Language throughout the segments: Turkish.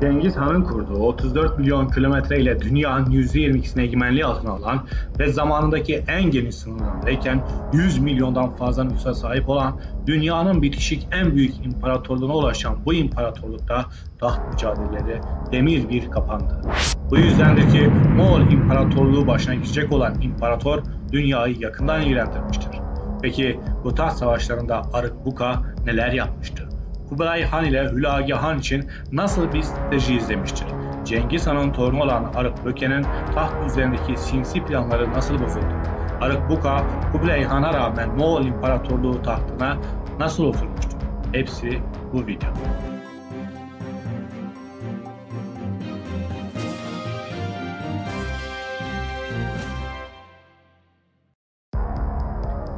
Cengiz Han'ın kurduğu 34 milyon kilometre ile dünyanın %22'sine egemenliği altına alan ve zamanındaki en geniş sınırlarındayken 100 milyondan fazla nüfusa sahip olan dünyanın bitişik en büyük imparatorluğuna ulaşan bu imparatorlukta taht mücadeleleri demir bir kapandı. Bu yüzdendir ki Moğol İmparatorluğu başına geçecek olan imparator dünyayı yakından ilgilendirmiştir. Peki bu taht savaşlarında Arık Buka neler yapmıştır? Kubilay Han ile Hülagi Han için nasıl bir strateji izlemiştir? Cengiz Han'ın torunu olan Arık Böke'nin taht üzerindeki sinsi planları nasıl bozuldu? Arık Buka, Kubilay Han'a rağmen Moğol İmparatorluğu tahtına nasıl oturmuştur? Hepsi bu videoda.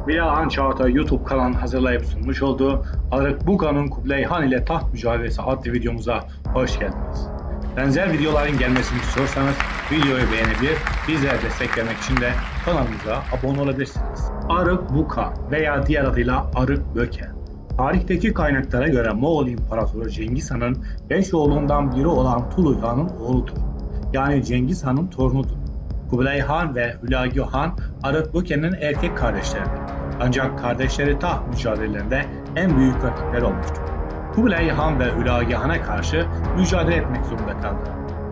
Bilal Çağatay YouTube kanalını hazırlayıp sunmuş olduğu Arık Buka'nın Kubilay Han ile taht mücadelesi adlı videomuza hoş geldiniz. Benzer videoların gelmesini istiyorsanız videoyu beğenebilir, bizlere destek vermek için de kanalımıza abone olabilirsiniz. Arık Buka veya diğer adıyla Arık Böke. Tarihteki kaynaklara göre Moğol İmparatoru Cengiz Han'ın 5 oğlundan biri olan Tuluy Han'ın oğludur. Yani Cengiz Han'ın torunudur. Kubilay Han ve Hülagi Han, Arık Böke'nin erkek kardeşleridir. Ancak kardeşleri taht mücadelelerinde en büyük rakipler olmuştur. Kubilay Han ve Hülagi Han'a karşı mücadele etmek zorunda kaldı.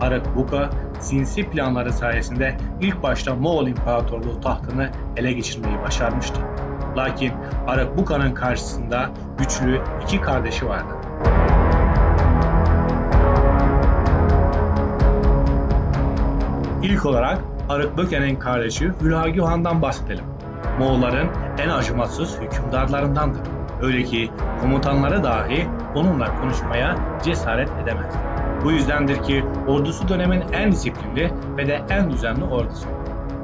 Arık Buka, sinsi planları sayesinde ilk başta Moğol İmparatorluğu tahtını ele geçirmeyi başarmıştı. Lakin Arık Buka'nın karşısında güçlü iki kardeşi vardı. İlk olarak Arık Böke'nin kardeşi Hülagi Han'dan bahsedelim. Moğolların en acımasız hükümdarlarındandır. Öyle ki komutanları dahi onunla konuşmaya cesaret edemez. Bu yüzdendir ki ordusu dönemin en disiplinli ve de en düzenli ordusu.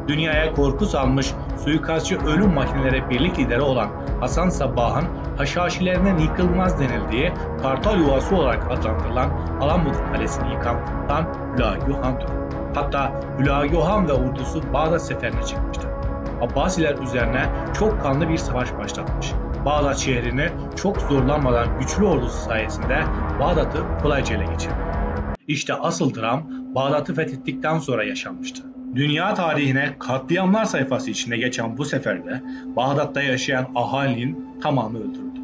Dünyaya korku salmış suikastçı ölüm makineleri birlik lideri olan Hasan Sabbah'ın haşhaşilerinin yıkılmaz denildiği Kartal Yuvası olarak adlandırılan Alamut Kalesi'ni yıkan Hülagi Han'dır. Hatta Hülagi Han ve ordusu Bağdat seferine çıkmıştı. Abbasiler üzerine çok kanlı bir savaş başlatmış. Bağdat şehrini çok zorlanmadan güçlü ordusu sayesinde Bağdat'ı kolayca ele geçirdi. İşte asıl dram Bağdat'ı fethettikten sonra yaşanmıştı. Dünya tarihine katliamlar sayfası içinde geçen bu seferde Bağdat'ta yaşayan ahalinin tamamı öldürüldü.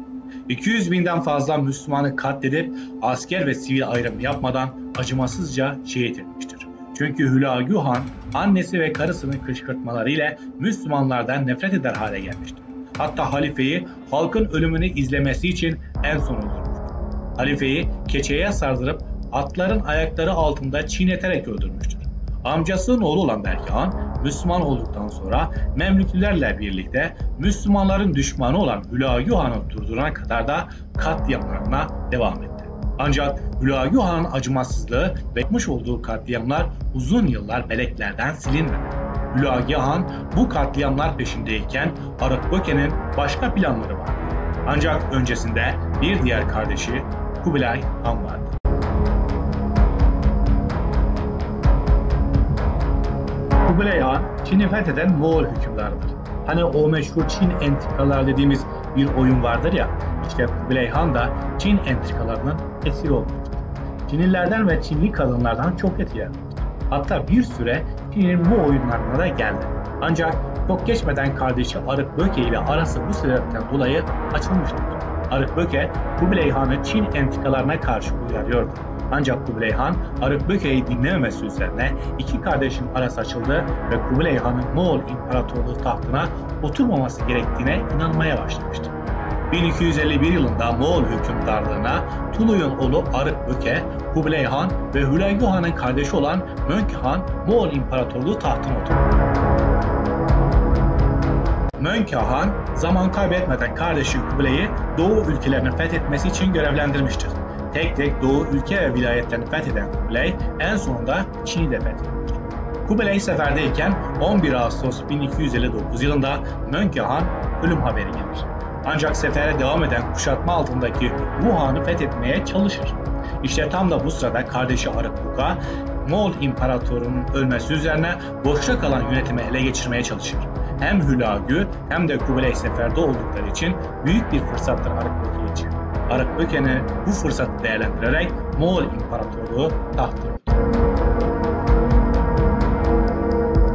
200 binden fazla Müslümanı katledip asker ve sivil ayrımı yapmadan acımasızca şehit edilmiştir. Çünkü Hülagi Han annesi ve karısının kışkırtmalarıyla Müslümanlardan nefret eder hale gelmişti. Hatta halifeyi halkın ölümünü izlemesi için en son öldürmüştü. Halifeyi keçeye sardırıp atların ayakları altında çiğneterek öldürmüştür. Amcasının oğlu olan Berke Han Müslüman olduktan sonra Memlüklilerle birlikte Müslümanların düşmanı olan Hülagi Han'ı durdurana kadar da katliamlarına devam etti. Ancak Hülagi Han'ın acımasızlığı ve yapmış olduğu katliamlar uzun yıllar meleklerden silinmedi. Hülagi Han bu katliamlar peşindeyken Arık Böke'nin başka planları vardı. Ancak öncesinde bir diğer kardeşi Kubilay Han vardı. Kubilay Han, Çin'i fetheden Moğol hükümdarıdır. Hani o meşhur Çin entrikalar dediğimiz bir oyun vardır ya, işte Kubilay Han da Çin entrikalarının esiri olmuştur. Çinlilerden ve Çinli kadınlardan çok etkilenmiştir. Hatta bir süre Çin'in bu oyunlarına da geldi. Ancak çok geçmeden kardeşi Arık Böke ile arası bu sebepten dolayı açılmıştır. Arık Böke, Kubilay Han'ı Çin entrikalarına karşı uyarıyordu. Ancak Kubilay Han, Arık Böke'yi dinlememesi üzerine iki kardeşin arası açıldı ve Kubilay Han'ın Moğol İmparatorluğu tahtına oturmaması gerektiğine inanmaya başlamıştı. 1251 yılında Moğol hükümdarlığına Tuluy'un oğlu Arık Böke, Kubilay Han ve Hülagi Han'ın kardeşi olan Mönk Han Moğol İmparatorluğu tahtına oturdu. Mönk Han zaman kaybetmeden kardeşi Kubilay'ı Doğu ülkelerini fethetmesi için görevlendirmiştir. Tek tek Doğu ülke ve vilayetlerini fetheden Kubilay en sonunda Çin'i de fethetmiştir. Kubilay seferdeyken 11 Ağustos 1259 yılında Mönk Han ölüm haberi gelir. Ancak sefere devam eden kuşatma altındaki Wuhan'ı fethetmeye çalışır. İşte tam da bu sırada kardeşi Arık Buka, Moğol İmparatoru'nun ölmesi üzerine boşta kalan yönetimi ele geçirmeye çalışır. Hem Hülagi hem de Kubilay seferde oldukları için büyük bir fırsattır Arık Böke için. Arık Böke'nin bu fırsatı değerlendirerek Moğol İmparatorluğu tahtı oldu.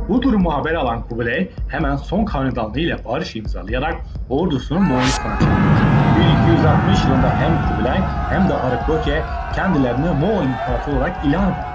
Bu durumu haber alan Kubilay hemen son hanedanlığı ile barış imzalayarak ordusunu Moğolistan'a çekti. 1260 yılında hem Kubilay hem de Arıkböke kendilerini Moğol İmparatoru olarak ilan etti.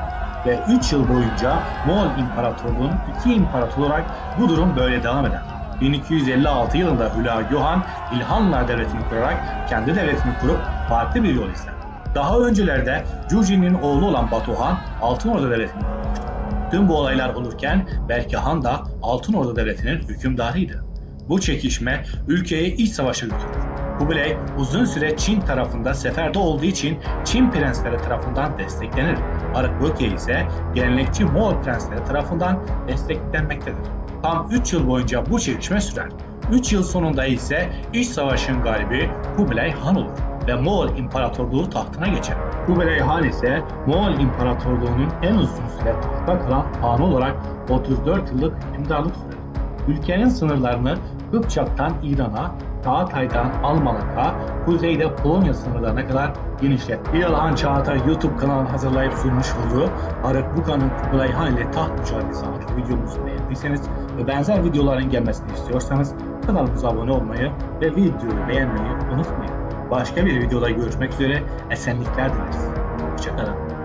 Ve 3 yıl boyunca Moğol İmparatorluğu'nun iki imparator olarak bu durum böyle devam eder. 1256 yılında Hülagühan, İlhanlar Devleti'ni kurarak kendi devletini kurup farklı bir yol izler. Daha öncelerde Cüci'nin oğlu olan Batuhan, Altınorda Devleti'ni kurmuştu. Tüm bu olaylar olurken Berkehan da Altınorda Devleti'nin hükümdarıydı. Bu çekişme ülkeyi iç savaşa götürür. Kubilay uzun süre Çin tarafında seferde olduğu için Çin prensleri tarafından desteklenir. Arıkböke ise gelenekçi Moğol prensleri tarafından desteklenmektedir. Tam 3 yıl boyunca bu çekişme sürer. 3 yıl sonunda ise iç savaşın galibi Kubilay Han olur ve Moğol İmparatorluğu tahtına geçer. Kubilay Han ise Moğol İmparatorluğu'nun en uzun süre tahtta kalan hanı olarak 34 yıllık hükümdarlık sürer. Ülkenin sınırlarını Kıpçak'tan İran'a, Çağatay'dan Almalık'a, kuzeyde Polonya sınırlarına kadar genişletti. İlhan Çağatay YouTube kanalını hazırlayıp sunmuş olduğu Arıkbükhan'ın Kubilay Han ile taht mücadelesi adlı videomuzu beğendiyseniz ve benzer videoların gelmesini istiyorsanız kanalımıza abone olmayı ve videoyu beğenmeyi unutmayın. Başka bir videoda görüşmek üzere, esenlikler dileriz. Hoşçakalın.